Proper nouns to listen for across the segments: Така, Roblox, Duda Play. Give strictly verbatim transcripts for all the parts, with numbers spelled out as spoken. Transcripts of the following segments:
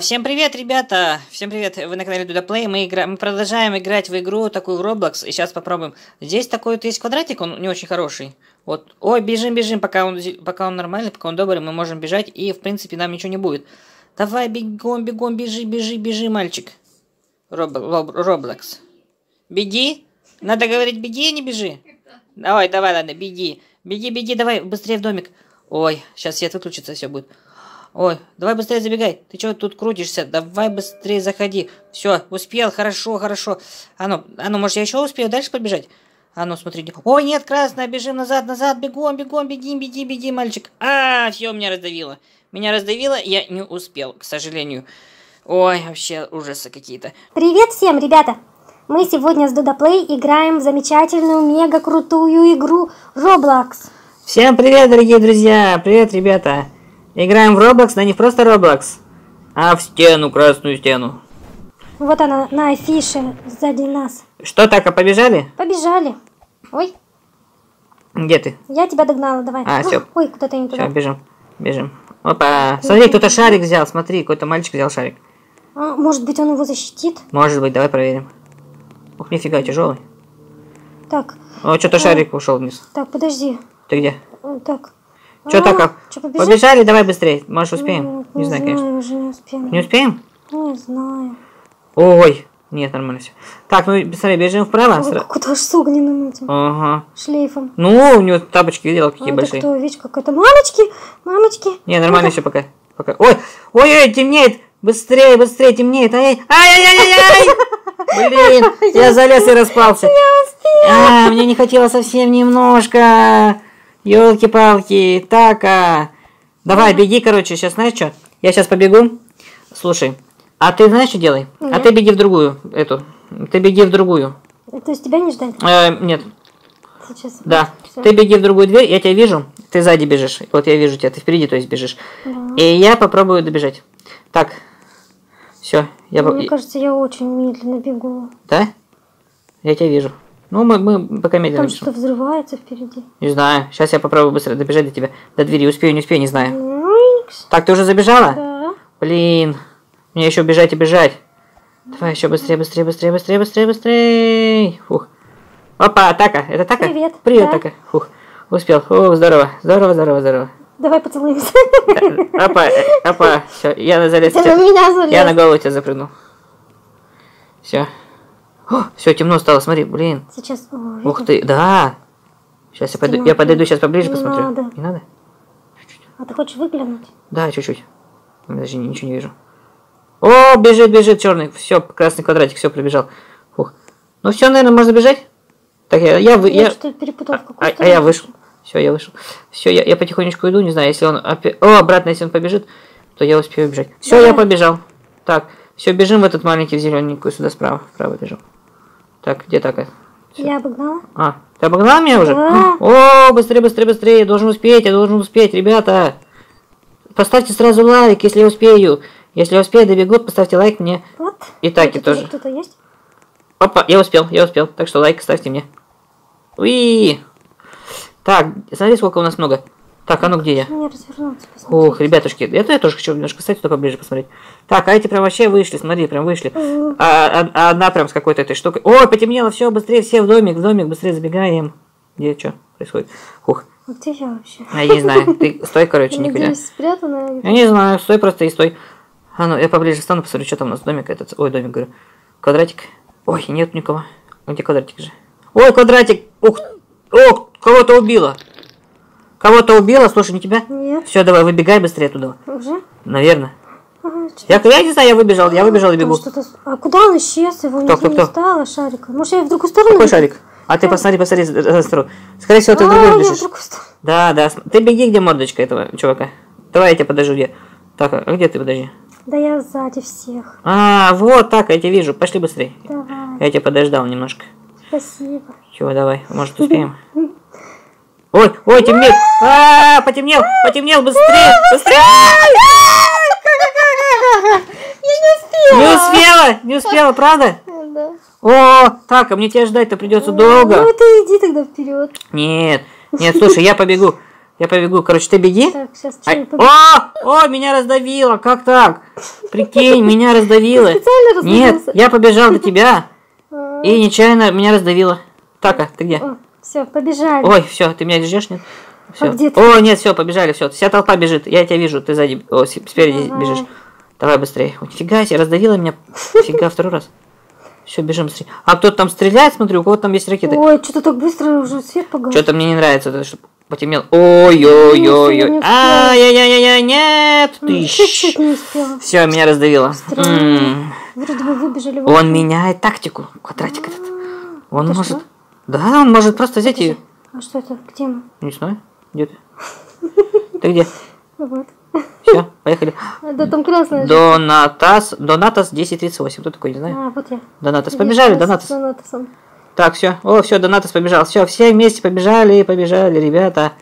Всем привет, ребята! Всем привет! Вы на канале Duda Play. Мы, игра... Мы продолжаем играть в игру такую в Roblox. И сейчас попробуем. Здесь такой вот есть квадратик, он не очень хороший. Вот. Ой, бежим, бежим, пока он, пока он нормальный, пока он добрый, мы можем бежать. И, в принципе, нам ничего не будет. Давай, бегом, бегом, бежи, бежи, бежи, мальчик. Роб... Роб... Roblox. Беги. Надо говорить, беги, не бежи. Давай, давай, ладно, беги. Беги, беги, давай, быстрее в домик. Ой, сейчас свет выключится, все будет. Ой, давай быстрее забегай. Ты чего тут крутишься? Давай быстрее заходи. Все, успел, хорошо, хорошо. А ну, а ну, может, я еще успею дальше побежать? А ну, смотри. Ой, нет, красная, бежим назад, назад, бегом, бегом, беги, беги, беги, мальчик. А, все, меня раздавило. Меня раздавило, я не успел, к сожалению. Ой, вообще ужасы какие-то. Привет всем, ребята. Мы сегодня с Duda Play играем в замечательную, мега-крутую игру Roblox. Всем привет, дорогие друзья. Привет, ребята. Играем в Roblox, но не просто Roblox, а в стену, красную стену. Вот она, на афише, сзади нас. Что, так, а побежали? Побежали. Ой. Где ты? Я тебя догнала, давай. А, все. Ой, кто-то не туда. Все, бежим, бежим. Опа. Смотри, кто-то шарик взял, смотри, какой-то мальчик взял шарик. А, может быть, он его защитит? Может быть, давай проверим. Ух, нифига, тяжелый. Так. О, что-то а... шарик ушел вниз. Так, подожди. Ты где? Так. Че а, так? Че, побежали? побежали? Давай быстрее. Может, успеем? Нет, не, не знаю, знаю, конечно. Уже не успеем. Не успеем? Не знаю. Ой, нет, нормально все. Так, ну быстрее бежим вправо. Ой, куда ж с огненным этим? Ага. Шлейфом. Ну, у него тапочки видела какие а, большие. Кто, видишь, как это? Мамочки, мамочки. Не, нормально ну, все пока. пока. Ой, ой, ой, темнеет. Быстрее, быстрее, темнеет. Ай, ай, ай, ай, ай. Блин, я залез и распался. Я успела. А, мне не хотелось совсем немножко. Ёлки-палки, Така. Давай, а. беги, короче, сейчас знаешь что? Я сейчас побегу. Слушай, а ты знаешь, что делай? Нет. А ты беги в другую, эту. Ты беги в другую. То есть тебя не ждать? Э, нет. Сейчас. Да. Все. Ты беги в другую дверь, я тебя вижу. Ты сзади бежишь. Вот я вижу тебя, ты впереди, то есть бежишь. А. И я попробую добежать. Так. Все. Я... Мне кажется, я очень медленно бегу. Да? Я тебя вижу. Ну, мы, мы пока медленно. Там что-то взрывается впереди. Не знаю. Сейчас я попробую быстро добежать до тебя. До двери. Успею, не успею, не знаю. Никс. Так, ты уже забежала? Да. Блин. Мне еще бежать и бежать. Давай еще быстрее, быстрее, быстрее, быстрее, быстрее, быстрее. Фух. Опа, Така. Это Така? Привет. Привет, да. Така. Фух. Успел. Фух, здорово. Здорово, здорово, здорово. Давай поцелуемся. Опа, опа. Все, я залез. Ты на меня залез. Я на голову тебя запрыгнул. Все. Все, темно стало, смотри, блин. Сейчас. О, ух ты, да. Сейчас темно. я подойду, я подойду сейчас поближе, не посмотрю. Надо. Не надо? Чуть-чуть. А ты хочешь выглянуть? Да, чуть-чуть. Даже ничего не вижу. О, бежит, бежит черный. Все, красный квадратик, все, пробежал. Фух. Ну все, наверное, можно бежать. Так, я, я, я, я, что, перепутал, в а, а я вышел. Все, я вышел. Все, я, я потихонечку иду, не знаю, если он... Опи... О, обратно, если он побежит, то я успею бежать. Все, да. Я побежал. Так, все, бежим в этот маленький, в зелененькую, сюда справа. Вправо бежим. Так, где Така? Все. Я обогнала. А, ты обогнала меня уже? Да. О, быстрее, быстрее, быстрее. Я должен успеть, я должен успеть, ребята. Поставьте сразу лайк, если я успею. Если я успею, добегут, поставьте лайк мне. Вот. И Таки тоже. Кто-то есть? Опа, я успел, я успел. Так что лайк ставьте мне. Уи. Так, смотри, сколько у нас много. Так, а ну где я? Ух, ребятушки, это я тоже хочу немножко, кстати, туда поближе посмотреть. Так, а эти прям вообще вышли, смотри, прям вышли. Mm. А, а, а одна прям с какой-то этой штукой. Ой, потемнело, все, быстрее, все в домик, в домик, быстрее забегаем. Где что происходит? Ух. А где я вообще? А, я не знаю, ты стой, короче, никуда. Я не знаю, стой просто и стой. А ну, я поближе встану, посмотрю, что там у нас домик этот. Ой, домик, говорю. Квадратик. Ой, нет никого. Где квадратик же? Ой, квадратик. Ух, ох, кого-то убило. Кого-то убила, слушай, не тебя? Нет. Все, давай, выбегай быстрее оттуда. Уже? Наверное. Ага, я, я не знаю, я выбежал, я выбежал и бегу. А куда он исчез? Его кто, кто, кто? Не стало, шарик. Может, я в другую сторону? Какой шарик? А шарик. Ты посмотри, посмотри, посмотри. Скорее всего, ты а, в другую бежишь. Да, да. Ты беги, где мордочка этого чувака. Давай я тебя подожду, где? Так, а где ты, подожди? Да я сзади всех. А, вот так, я тебя вижу. Пошли быстрее. Давай. Я тебя подождал немножко. Спасибо. Чего, давай, может, успеем? Ой, ой, темнел! А, потемнел! Потемнел! Быстрее! Быстрее! Я не успела! Не успела! Не успела, правда? Да. О, так, а мне тебя ждать-то придется долго. Ну ты иди тогда вперед. Нет, нет, слушай, я побегу. Я побегу. Короче, ты беги. Так, сейчас а... О! О, меня раздавило. Как так? Прикинь, меня раздавило. Нет, я побежал до тебя. И нечаянно меня раздавило. Така, ты где? Все, побежали. Ой, все, ты меня держишь, нет? Все. А где ты? О, нет, все, побежали, все. Вся толпа бежит. Я тебя вижу, ты сзади, о, спереди давай. Бежишь. Давай быстрее. Ой, фига себе, раздавила меня. Фига, второй раз. Все, бежим быстрее. А кто-то там стреляет, смотрю, у кого там есть ракеты. Ой, что-то так быстро уже свет погас. Что-то мне не нравится, чтобы потемнело. Ой-ой-ой-ой. Ай-яй-яй-яй, нет. Ты чуть-чуть не успела. Все, меня раздавило. Вроде бы выбежали. Он меняет тактику. Квадратик этот. Он может... Да, он может просто взять ее. А что это? Где мы? Не знаю. Где ты? Ты где? Вот. Все, поехали. Да, там красная. Донатас, Донатас десять тридцать восемь. Кто такой, не знаю? А, вот я. Донатас, побежали, Донатас. Так, все. О, все, Донатас побежал. Все, все вместе побежали, побежали, ребята.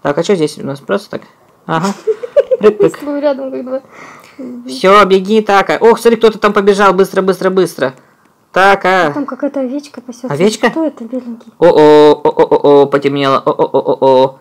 Так, а что здесь у нас? Просто так? Ага. Все, беги, Така. Ох, смотри, кто-то там побежал. Быстро, быстро, быстро. Така. Там какая-то овечка пасется. Овечка? Кто это, беленький? О-о, о-о-о, потемнело. О-о-о-о-о.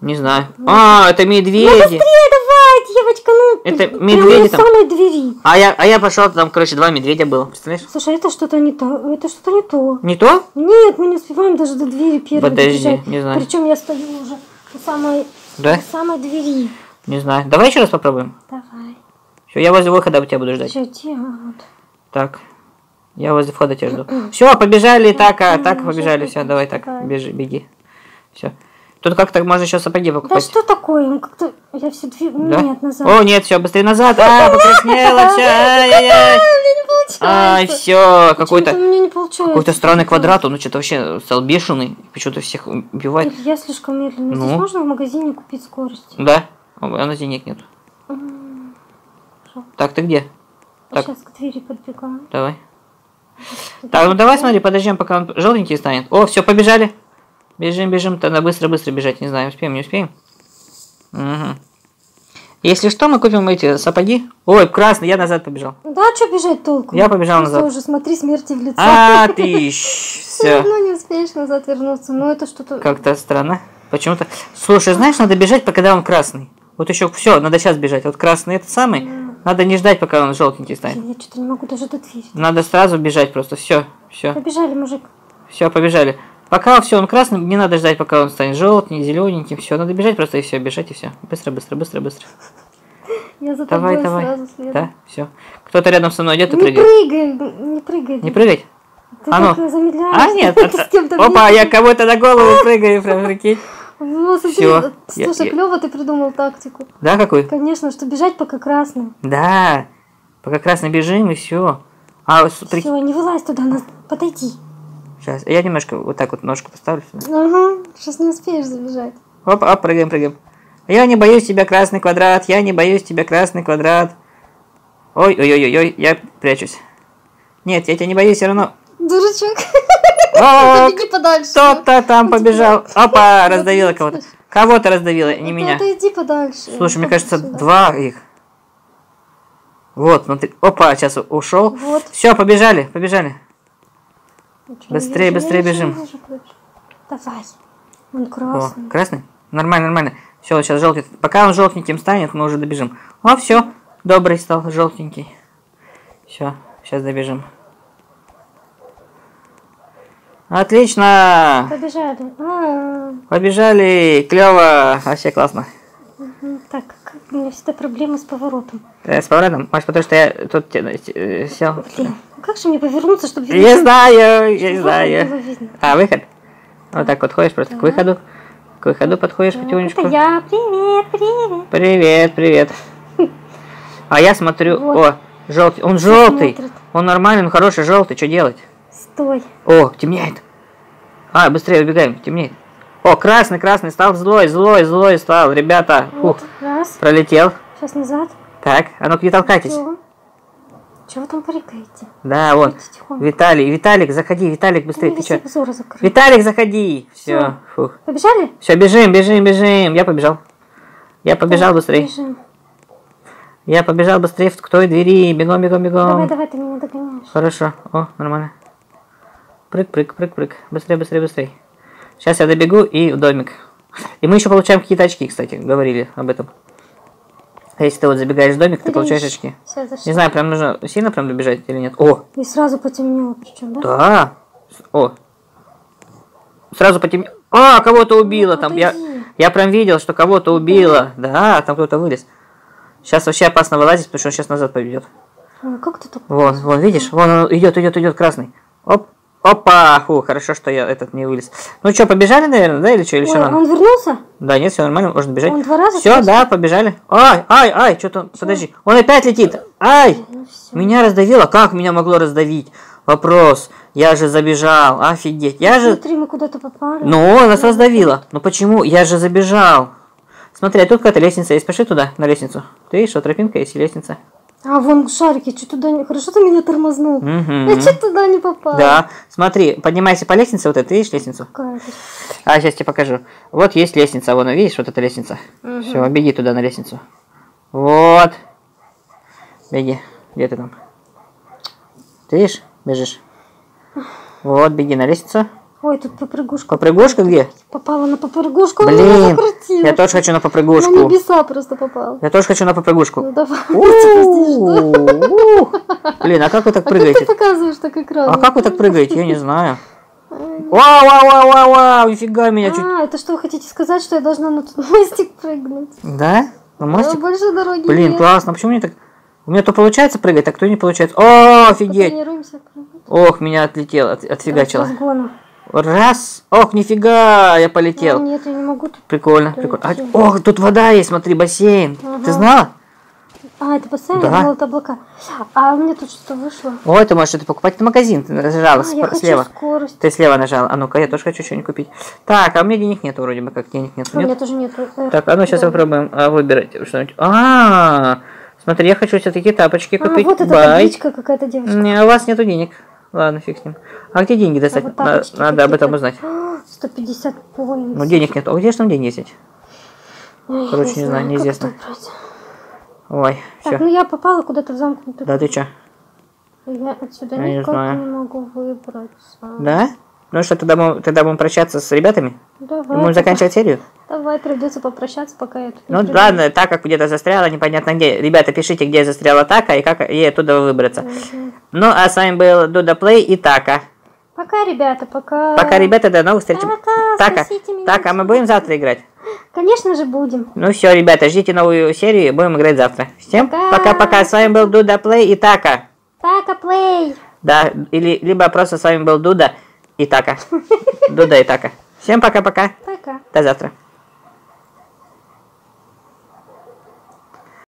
Не знаю. А, это медведи. Ну быстрее давай, девочка, ну. Это медведи там. Самой двери. А я, а я пошел, там, короче, два медведя было. Представляешь? Слушай, это что-то не то. Это что-то не то. Не то? Нет, мы не успеваем даже до двери первой. Подожди, не знаю. Причем я стою уже у самой, да? У самой двери. Не знаю. Давай еще раз попробуем. Давай. Все, я возле выхода тебя буду ждать. Все, вот. Так. Я возле входа тебя жду. Все, побежали, Така, Така, побежали. Все, давай так, бежи, беги. Все. Тут как-то можно еще сапоги покупать. Да что такое? Ну как-то я все две... Да? Нет, назад. О, нет, все, быстрее назад. А, покраснело, все. Ай-яй-яй. Ай, все, какой-то... Какой-то странный квадрат, он что-то вообще стал бешеный. Почему-то всех убивает. Я слишком медленно. Здесь можно в магазине купить скорость? Да, у нас денег нет. Так, ты где? Сейчас к двери подбегаю. Давай. Так, ну давай, смотри, подождем, пока он желтенький станет. О, все, побежали. Бежим, бежим. Тогда быстро-быстро бежать. Не знаю, успеем, не успеем. Угу. Если что, мы купим эти сапоги. Ой, красный, я назад побежал. Да, что бежать толку? Я побежал назад. Все, уже смотри, смерти в лицо. А, ты все. Ну, не успеешь назад вернуться. Ну, это что-то... Как-то странно. Почему-то... Слушай, знаешь, надо бежать, пока он красный. Вот еще все, надо сейчас бежать. Вот красный этот самый... Надо не ждать, пока он желтенький станет. Я что-то не могу даже до двери. Надо сразу бежать просто. Все, все. Побежали, мужик. Все, побежали. Пока все, он красный, не надо ждать, пока он станет желтый, зелененьким. Все, надо бежать просто и все, бежать и все. Быстро, быстро, быстро, быстро. Я за тобой сразу следом. Да, все. Кто-то рядом со мной идет и прыгает. Не прыгай, не прыгай. Не прыгать? Ты так замедляешься. А нет, опа, я кого-то на голову прыгаю, прям, прикинь. Ну, смотри, слушай, я, клево я... ты придумал тактику. Да, какую? Конечно, что бежать пока красный. Да, пока красный бежим и все. А, при... Все, не вылазь туда, надо подойти. Сейчас, я немножко вот так вот ножку поставлю. Ага, сейчас не успеешь забежать. Оп, оп, прыгаем, прыгаем. Я не боюсь тебя, красный квадрат, я не боюсь тебя, красный квадрат. Ой-ой-ой-ой, я прячусь. Нет, я тебя не боюсь все равно. Дурачок. Кто-то там побежал. Опа, раздавила кого-то. Кого-то раздавила, не меня. Иди подальше. Слушай, мне кажется, два их. Вот, смотри. Опа, сейчас ушел. Все, побежали, побежали. Быстрее, быстрее бежим. Давай. Он красный. Красный? Нормально, нормально. Все, сейчас желтый. Пока он желтеньким станет, мы уже добежим. О, все. Добрый стал, желтенький. Все, сейчас добежим. Отлично! Побежали. А-а-а. Побежали! Клево! Вообще классно. Угу. Так, у меня всегда проблемы с поворотом. Э, с поворотом? Может, потому что я тут э, сел. Блин, как же мне повернуться, чтобы видно? Не знаю, я не знаю. А, выход? Вот так вот ходишь просто да. к выходу. К выходу подходишь да, потихонечку. Это я. Привет, привет. Привет, привет. А я смотрю. Вот. О, желтый. Он желтый. Он нормальный, он хороший, желтый. Что делать? Стой. О, темнеет. А, быстрее убегаем, темнеет. О, красный, красный стал, злой, злой, злой стал, ребята. Вот, ух, раз. Пролетел. Сейчас назад. Так, а ну-ка не толкайтесь. Чего там прыгаете? Да, вот. Виталий, Виталик, заходи, Виталик, быстрее. Ты что? Виталик, заходи. Все. Фух. Побежали? Все, бежим, бежим, бежим. Я побежал. Я побежал так, быстрее. Бежим. Я побежал быстрее в к той двери. Бегом, бегом, бегом. Давай, давай, ты меня догоняешь. Хорошо. О, нормально. Прыг, прыг, прыг, прыг. Быстрее, быстрее, быстрее. Сейчас я добегу и в домик. И мы еще получаем какие-то очки, кстати, говорили об этом. Если ты вот забегаешь в домик, ты, ты получаешь очки. Не знаю, прям нужно сильно прям добежать или нет. О! И сразу потемнело причем, да? Да! О! Сразу потемнело. А, кого-то убило. Ну, там. Я, я прям видел, что кого-то убило. Да, да, там кто-то вылез. Сейчас вообще опасно вылазить, потому что он сейчас назад победит. Ой, как ты так... Вон, вон, видишь? Вон он идет, идет, идет красный. Оп. Опа! Фу, хорошо, что я этот не вылез. Ну что, побежали, наверное, да, или что? Или Ой, он рано? Вернулся? Да, нет, все нормально, можно бежать. Он два раза все, спросил? Да, побежали. Ай, ай, ай, что-то, подожди. Он опять летит. Ай! Ну, меня раздавило. Как меня могло раздавить? Вопрос. Я же забежал. Офигеть. Я Смотри, же... Смотри, мы куда-то попали. Ну, нас раздавило. Ну почему? Я же забежал. Смотри, а тут какая-то лестница есть. Пошли туда, на лестницу. Ты видишь, что тропинка есть и лестница. А, вон шарики, что туда не... Хорошо ты меня тормознул. Угу. Я что туда не попал. Да, смотри, поднимайся по лестнице, вот это, видишь лестницу? Какая? А, сейчас тебе покажу. Вот есть лестница, вон, видишь, вот эта лестница. Угу. Все, беги туда на лестницу. Вот. Беги, где ты там? Ты видишь, бежишь. Вот, беги на лестницу. Ой, тут попрыгушка. Попрыгушка где? Попала на попрыгушку. Блин, я тоже хочу на попрыгушку. На небеса просто попала. Я тоже хочу на попрыгушку. Ну давай. Блин, а как вы так прыгаете? А как ты показываешь так экран? А как вы так прыгаете? Я не знаю. Вау, вау, вау, вау, вау, нифига меня чуть... А, это что вы хотите сказать, что я должна на мостик прыгнуть? Да? На мостик? Больше дороги. Блин, классно, почему мне так... У меня то получается прыгать, а кто не получается. О, офигеть. Ох, меня отлетело, отфигачило. Раз. Ох, нифига, я полетел. Ну, нет, я не могу. Прикольно, прикольно. А, ох, тут вода есть, смотри, бассейн. Ага. Ты знала? А, это бассейн, да. Я думала, это облака. А у меня тут что-то вышло. Ой, ты можешь что-то покупать. Это магазин, ты нажала а, я слева. Хочу скорость. Ты слева нажала. А ну-ка, я тоже хочу что-нибудь купить. Так, а у меня денег нет вроде бы, как денег нет. У меня тоже нет. Так, а ну сейчас да. попробуем а, выбирать что-нибудь. А, -а, а, смотри, я хочу все-таки тапочки купить. А, вот эта девочка какая-то девочка. Не, у вас нету денег. Ладно, фиг с ним. А где деньги достать? А вот надо надо об этом узнать. сто пятьдесят поинтов. Ну, денег нет. А где же там деньги взять? Ой, короче, не знаю, неизвестно. Ой, так, все. Ну я попала куда-то в замкнутый. Да ты че? Я отсюда я никак не, не могу выбраться. Да? Ну что, тогда мы, тогда будем прощаться с ребятами? Давай. Мы будем заканчивать серию? Давай, придется попрощаться, пока я тут Ну приду. Ладно, так как где-то застряла, непонятно где. Ребята, пишите, где застряла Така и как ей оттуда выбраться. Угу. Ну, а с вами был Duda Play и Така. Пока, ребята, пока. Пока, ребята, до новых встреч. Пока, Така, Така, мы будем завтра играть? Конечно же будем. Ну все, ребята, ждите новую серию, будем играть завтра. Всем пока-пока, с вами был Duda Play и Така. Така Play. Да, или, либо просто с вами был Duda и Така. Duda и Така. Всем пока-пока. Пока. До завтра.